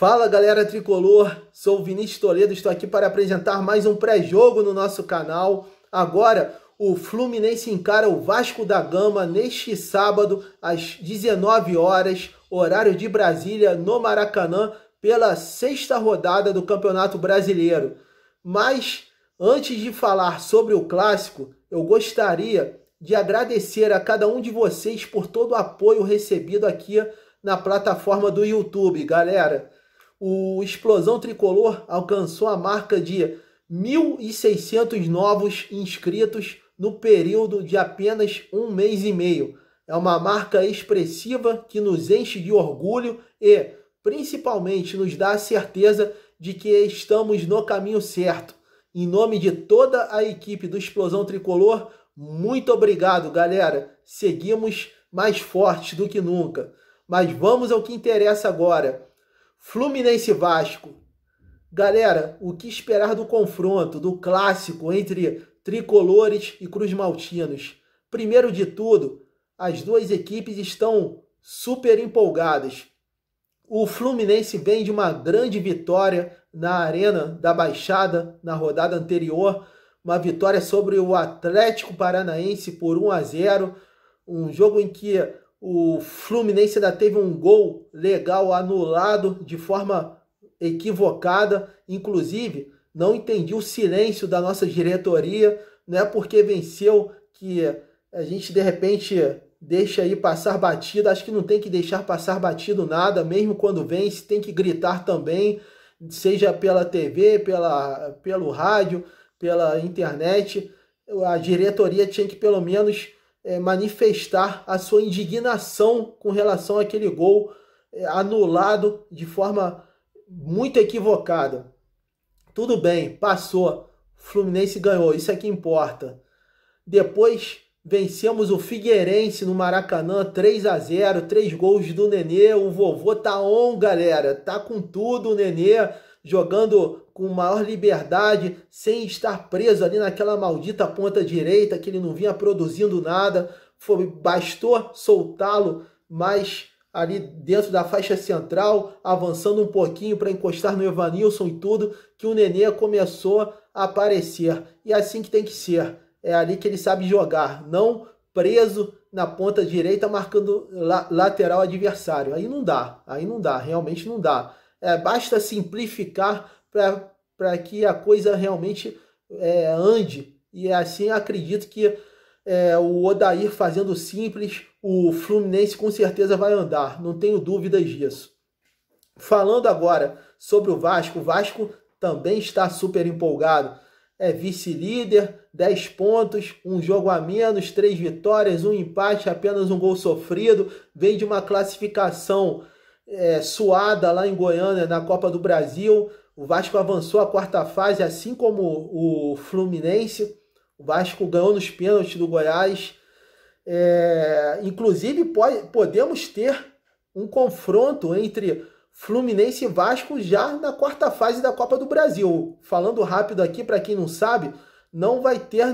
Fala galera tricolor, sou o Vinícius Toledo, estou aqui para apresentar mais um pré-jogo no nosso canal. Agora o Fluminense encara o Vasco da Gama neste sábado às 19 horas, horário de Brasília, no Maracanã, pela sexta rodada do Campeonato Brasileiro. Mas antes de falar sobre o clássico, eu gostaria de agradecer a cada um de vocês por todo o apoio recebido aqui na plataforma do YouTube, galera. O Explosão Tricolor alcançou a marca de 1.600 novos inscritos no período de apenas um mês e meio. É uma marca expressiva que nos enche de orgulho e, principalmente, nos dá a certeza de que estamos no caminho certo. Em nome de toda a equipe do Explosão Tricolor, muito obrigado, galera. Seguimos mais fortes do que nunca. Mas vamos ao que interessa agora. Fluminense Vasco. Galera, o que esperar do confronto, do clássico entre tricolores e cruzmaltinos? Primeiro de tudo, as duas equipes estão super empolgadas. O Fluminense vem de uma grande vitória na Arena da Baixada na rodada anterior, uma vitória sobre o Atlético Paranaense por 1 a 0, um jogo em que o Fluminense ainda teve um gol legal anulado de forma equivocada. Inclusive, não entendi o silêncio da nossa diretoria, não é porque venceu que a gente de repente deixa aí passar batido. Acho que não tem que deixar passar batido nada, mesmo quando vence tem que gritar também, seja pela TV, pelo rádio, pela internet. A diretoria tinha que pelo menos manifestar a sua indignação com relação àquele gol anulado de forma muito equivocada. Tudo bem, passou, Fluminense ganhou, isso é que importa. Depois vencemos o Figueirense no Maracanã, 3 a 0, 3 gols do Nenê. O vovô tá on, galera, tá com tudo o Nenê, jogando com maior liberdade, sem estar preso ali naquela maldita ponta direita, que ele não vinha produzindo nada. Bastou soltá-lo mais ali dentro da faixa central, avançando um pouquinho para encostar no Evanilson e tudo, que o Nenê começou a aparecer. E é assim que tem que ser, é ali que ele sabe jogar, não preso na ponta direita, marcando lateral adversário. Aí não dá, realmente não dá. Basta simplificar para que a coisa realmente ande. E assim acredito que o Odair fazendo simples, o Fluminense com certeza vai andar. Não tenho dúvidas disso. Falando agora sobre o Vasco também está super empolgado. É vice-líder, 10 pontos, um jogo a menos, 3 vitórias, um empate, apenas um gol sofrido. Vem de uma classificação suada lá em Goiânia na Copa do Brasil. O Vasco avançou à quarta fase, assim como o Fluminense. O Vasco ganhou nos pênaltis do Goiás. Inclusive, podemos ter um confronto entre Fluminense e Vasco já na quarta fase da Copa do Brasil. Falando rápido aqui, para quem não sabe, não vai ter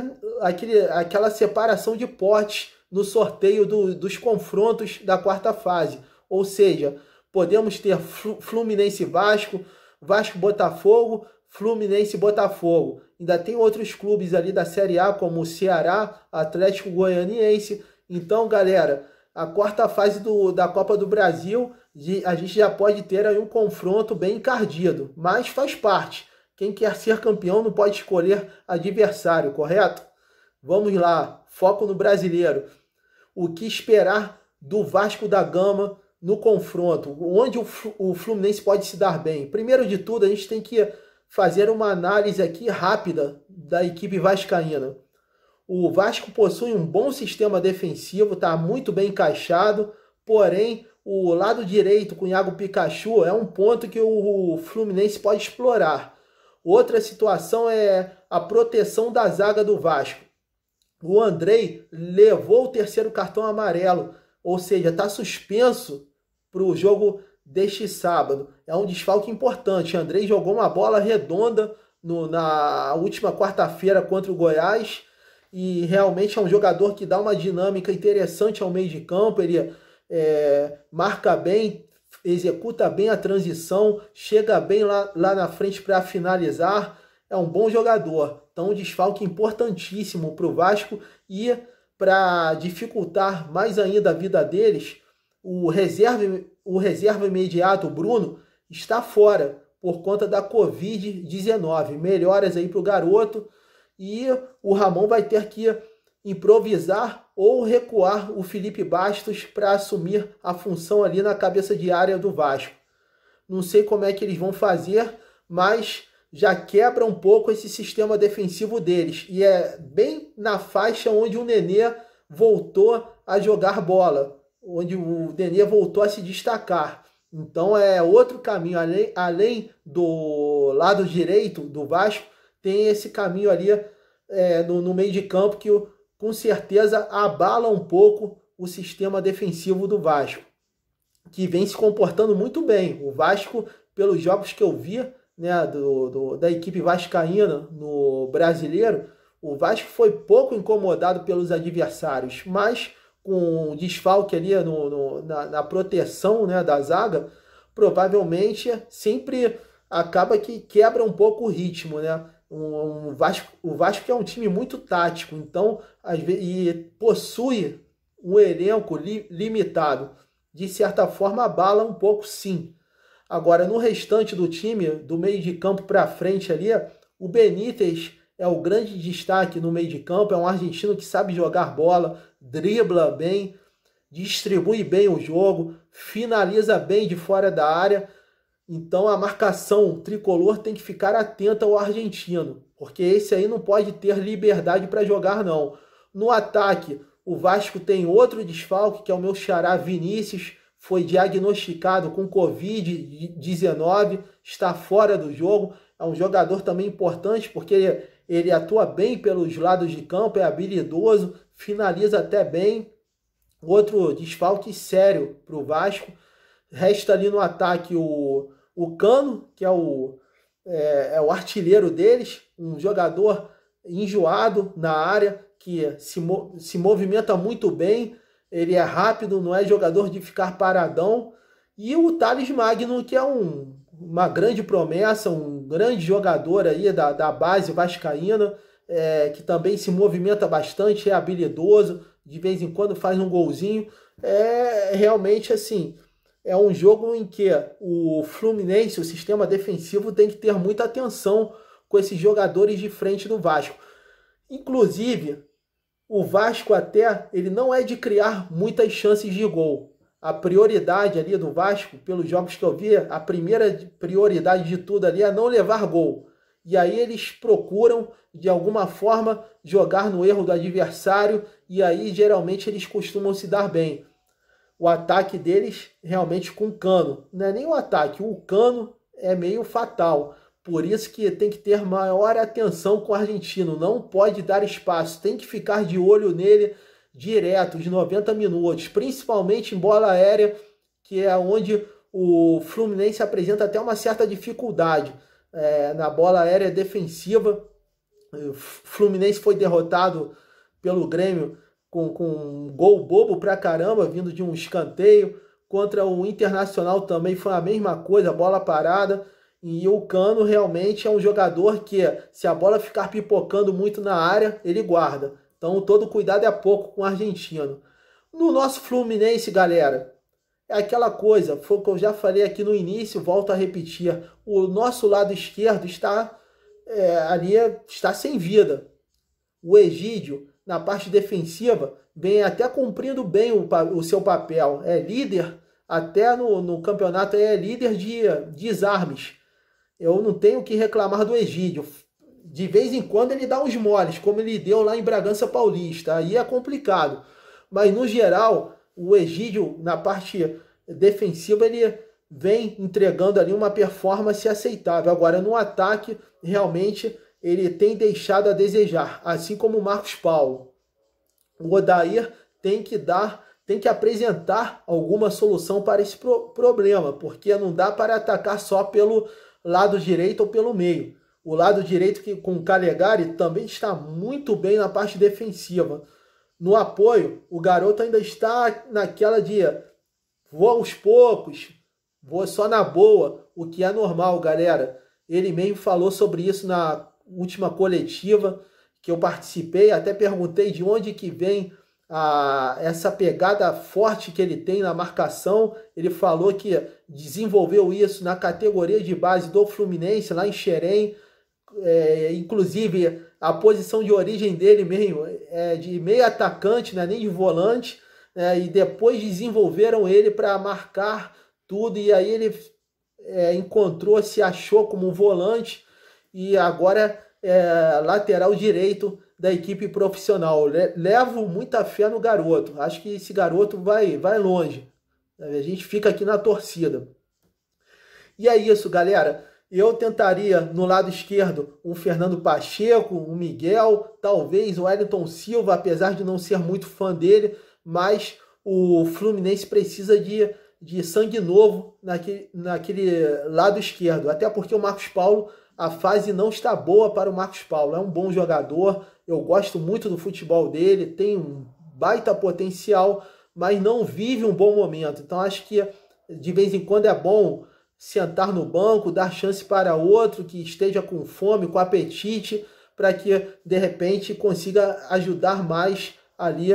aquela separação de potes no sorteio dos confrontos da quarta fase. Ou seja, podemos ter Fluminense-Vasco, Vasco-Botafogo, Fluminense-Botafogo. Ainda tem outros clubes ali da Série A, como o Ceará, Atlético-Goianiense. Então, galera, a quarta fase da Copa do Brasil, a gente já pode ter aí um confronto bem encardido, mas faz parte. Quem quer ser campeão não pode escolher adversário, correto? Vamos lá, foco no brasileiro. O que esperar do Vasco da Gama no confronto, onde o Fluminense pode se dar bem? Primeiro de tudo, a gente tem que fazer uma análise aqui rápida da equipe vascaína. O Vasco possui um bom sistema defensivo, está muito bem encaixado, porém o lado direito com o Iago Pikachu é um ponto que o Fluminense pode explorar. Outra situação é a proteção da zaga do Vasco. O Andrei levou o terceiro cartão amarelo, ou seja, está suspenso para o jogo deste sábado. É um desfalque importante. Andrei jogou uma bola redonda na última quarta-feira contra o Goiás e realmente é um jogador que dá uma dinâmica interessante ao meio de campo. Ele marca bem, executa bem a transição, chega bem lá na frente para finalizar. É um bom jogador, então um desfalque importantíssimo para o Vasco. E para dificultar mais ainda a vida deles, o reserva imediato, o Bruno, está fora por conta da Covid-19. Melhoras aí para o garoto, e o Ramon vai ter que improvisar ou recuar o Felipe Bastos para assumir a função ali na cabeça de área do Vasco. Não sei como é que eles vão fazer, mas já quebra um pouco esse sistema defensivo deles. E é bem na faixa onde o Nenê voltou a jogar bola, onde o Nenê voltou a se destacar. Então é outro caminho, além do lado direito do Vasco, tem esse caminho ali no meio de campo que com certeza abala um pouco o sistema defensivo do Vasco, que vem se comportando muito bem. O Vasco, pelos jogos que eu vi, né, da equipe vascaína no Brasileiro, o Vasco foi pouco incomodado pelos adversários, mas com um desfalque ali na proteção, né, da zaga, provavelmente sempre acaba que quebra um pouco o ritmo, né? O Vasco é um time muito tático, então e possui um elenco limitado. De certa forma, abala um pouco, sim. Agora, no restante do time, do meio de campo para frente ali, o Benítez é o grande destaque no meio de campo. É um argentino que sabe jogar bola, dribla bem, distribui bem o jogo, finaliza bem de fora da área. Então a marcação tricolor tem que ficar atenta ao argentino, porque esse aí não pode ter liberdade para jogar, não. No ataque, o Vasco tem outro desfalque, que é o meu xará Vinícius. Foi diagnosticado com Covid-19, está fora do jogo. É um jogador também importante, porque ele atua bem pelos lados de campo, é habilidoso, finaliza até bem. Outro desfalque sério para o Vasco. Resta ali no ataque o Cano, que é o artilheiro deles, um jogador enjoado na área, que se movimenta muito bem, ele é rápido, não é jogador de ficar paradão. E o Thales Magno, que é uma grande promessa, um grande jogador aí da base vascaína, que também se movimenta bastante, é habilidoso, de vez em quando faz um golzinho. É realmente assim, é um jogo em que o Fluminense, o sistema defensivo, tem que ter muita atenção com esses jogadores de frente do Vasco. Inclusive, o Vasco ele não é de criar muitas chances de gol. A prioridade ali do Vasco, pelos jogos que eu vi, a primeira prioridade de tudo ali é não levar gol. E aí eles procuram, de alguma forma, jogar no erro do adversário, e aí geralmente eles costumam se dar bem. O ataque deles realmente com Cano. Não é nem o ataque, o Cano é meio fatal. Por isso que tem que ter maior atenção com o argentino. Não pode dar espaço, tem que ficar de olho nele direto, os 90 minutos. Principalmente em bola aérea, que é onde o Fluminense apresenta até uma certa dificuldade. Na bola aérea defensiva, o Fluminense foi derrotado pelo Grêmio com um gol bobo pra caramba, vindo de um escanteio. Contra o Internacional também foi a mesma coisa, bola parada. E o Cano realmente é um jogador que, se a bola ficar pipocando muito na área, ele guarda. Então todo cuidado é pouco com o argentino. No nosso Fluminense, galera, é aquela coisa, foi o que eu já falei aqui no início, volto a repetir. O nosso lado esquerdo está sem vida. O Egídio, na parte defensiva, vem até cumprindo bem o seu papel. É líder, até no campeonato é líder de desarmes. Eu não tenho o que reclamar do Egídio. De vez em quando ele dá uns moles, como ele deu lá em Bragança Paulista. Aí é complicado. Mas, no geral, o Egídio, na parte defensiva, ele vem entregando ali uma performance aceitável. Agora, no ataque, realmente, ele tem deixado a desejar, assim como o Marcos Paulo. O Odair tem que apresentar alguma solução para esse problema, porque não dá para atacar só pelo lado direito ou pelo meio. O lado direito, que com o Calegari, também está muito bem na parte defensiva. No apoio, o garoto ainda está naquela de vou aos poucos, Vou só na boa, o que é normal, galera. Ele mesmo falou sobre isso na última coletiva que eu participei. Até perguntei de onde que vem essa pegada forte que ele tem na marcação. Ele falou que desenvolveu isso na categoria de base do Fluminense, lá em Xerém. Inclusive, a posição de origem dele mesmo é de meio atacante, não é nem de volante. E depois desenvolveram ele para marcar tudo. E aí ele encontrou, se achou como um volante. E agora é lateral direito da equipe profissional. Levo muita fé no garoto. Acho que esse garoto vai longe. A gente fica aqui na torcida. E é isso, galera. Eu tentaria no lado esquerdo um Fernando Pacheco, um Miguel, talvez o Wellington Silva, apesar de não ser muito fã dele, mas o Fluminense precisa de sangue novo naquele lado esquerdo. Até porque o Marcos Paulo, a fase não está boa para o Marcos Paulo. É um bom jogador, eu gosto muito do futebol dele, tem um baita potencial, mas não vive um bom momento. Então acho que de vez em quando é bom sentar no banco, dar chance para outro que esteja com fome, com apetite, para que de repente consiga ajudar mais ali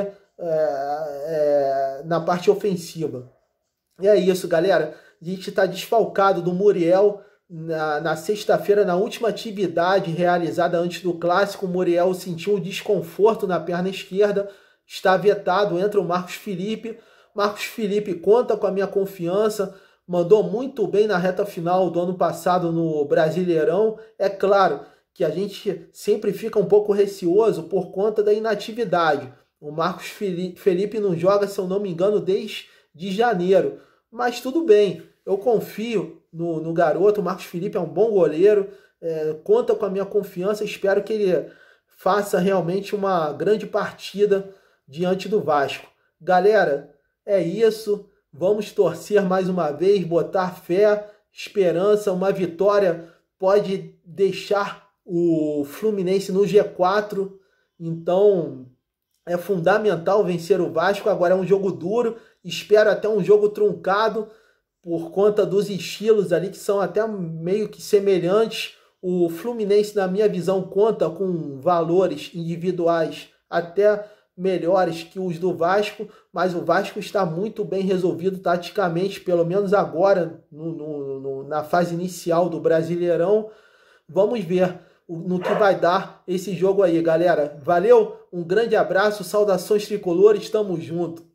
na parte ofensiva. E é isso, galera. A gente está desfalcado do Muriel. Na sexta-feira, na última atividade realizada antes do Clássico, o Muriel sentiu um desconforto na perna esquerda, está vetado, entra o Marcos Felipe. Marcos Felipe conta com a minha confiança, mandou muito bem na reta final do ano passado no Brasileirão. É claro que a gente sempre fica um pouco receoso por conta da inatividade. O Marcos Felipe não joga, se eu não me engano, desde janeiro. Mas tudo bem, eu confio no garoto. O Marcos Felipe é um bom goleiro, conta com a minha confiança, espero que ele faça realmente uma grande partida diante do Vasco. Galera, é isso, vamos torcer mais uma vez, botar fé, esperança. Uma vitória pode deixar o Fluminense no G4, então é fundamental vencer o Vasco. Agora é um jogo duro, espero até um jogo truncado, por conta dos estilos ali que são até meio que semelhantes. O Fluminense, na minha visão, conta com valores individuais até melhores que os do Vasco, mas o Vasco está muito bem resolvido taticamente, pelo menos agora, na fase inicial do Brasileirão. Vamos ver no que vai dar esse jogo aí, galera. Valeu, um grande abraço, saudações tricolores, tamo junto.